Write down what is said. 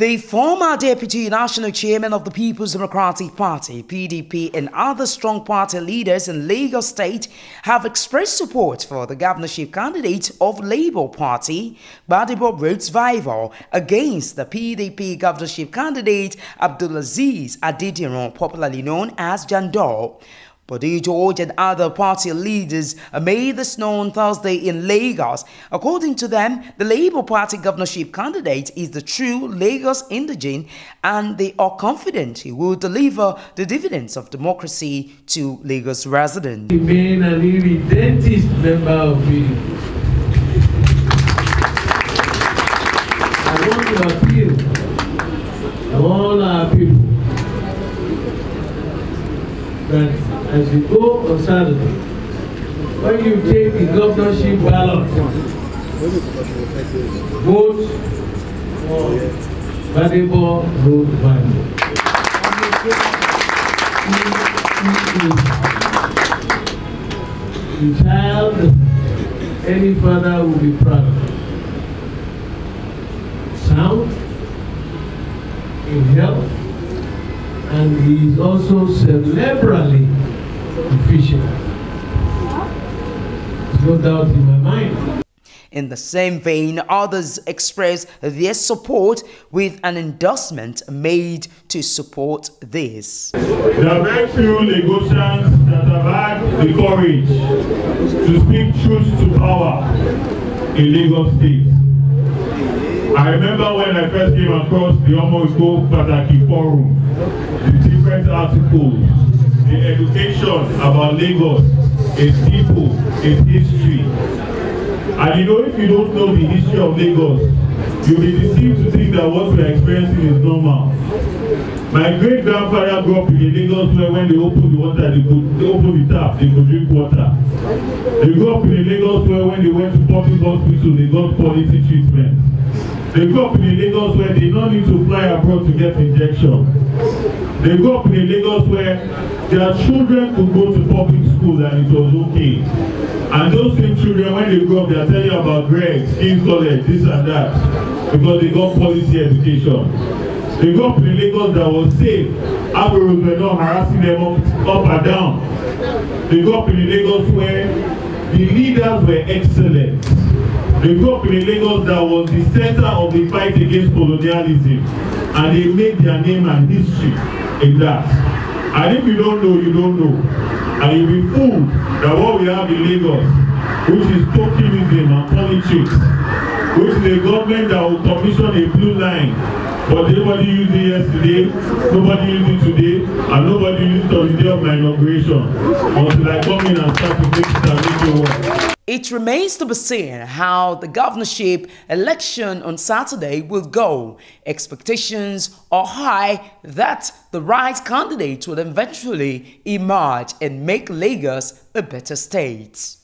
The former Deputy National Chairman of the People's Democratic Party, PDP, and other strong party leaders in Lagos State have expressed support for the governorship candidate of Labour Party, Gbadebo Rhodes-Vivour, against the PDP governorship candidate, Abdulaziz Adediran, popularly known as Jandor. Bode George and other party leaders made this known Thursday in Lagos. According to them, the Labour Party governorship candidate is the true Lagos indigene, and they are confident he will deliver the dividends of democracy to Lagos residents. Being an irredentist member of PDP, I want to appeal to all our people that as you go on Saturday, when you take the governorship ballot, vote for Gbadebo Rhodes-Vivour. The child, any father will be proud of. Sound, in health, and he is also cerebrally efficient. There's no doubt in my mind. In the same vein, others expressed their support with an endorsement made to support this. There are very few Lagosians that have had the courage to speak truth to power in Lagos State. I remember when I first came across the Omo Pataki Forum, the different articles, the education about Lagos, its people, its history. And you know, if you don't know the history of Lagos, you'll be deceived to think that what we're experiencing is normal. My great-grandfather grew up in the Lagos where when they opened the water, they opened the tap, they could drink water. They grew up in the Lagos where when they went to public hospitals, they got quality treatment. They grew up in the Lagos where they don't need to fly abroad to get injection. They grew up in the Lagos where their children could go to public school and it was okay. And those same children, when they grow up, they are telling you about grades, King's College, this and that, because they got policy education. They grew up in the Lagos that was safe. Aborigines were not harassing them up and down. They grew up in the Lagos where the leaders were excellent. They grew up in a Lagos that was the center of the fight against colonialism, and they made their name and history in that. And if you don't know, you don't know. And you'll be fooled that what we have in Lagos, which is tokenism and politics, which is a government that will commission a blue line, but nobody used it yesterday, nobody used it today, and nobody used it on the day of my inauguration, until I come in and start to make it work. It remains to be seen how the governorship election on Saturday will go. Expectations are high that the right candidate will eventually emerge and make Lagos a better state.